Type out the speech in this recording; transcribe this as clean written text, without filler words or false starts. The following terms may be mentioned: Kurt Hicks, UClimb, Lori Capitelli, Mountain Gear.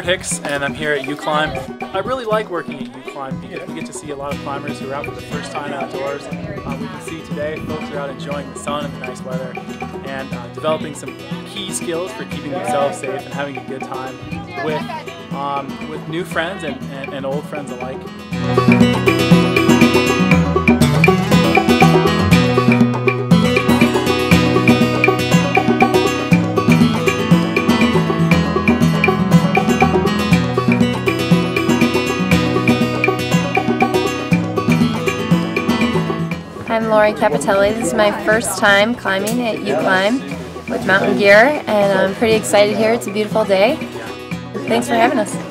Kurt Hicks, and I'm here at UClimb. I really like working at UClimb because we get to see a lot of climbers who are out for the first time outdoors. We can see today folks are out enjoying the sun and the nice weather and developing some key skills for keeping themselves safe and having a good time with new friends and old friends alike. I'm Lori Capitelli. This is my first time climbing at UClimb with Mountain Gear, and I'm pretty excited here. It's a beautiful day. Thanks for having us.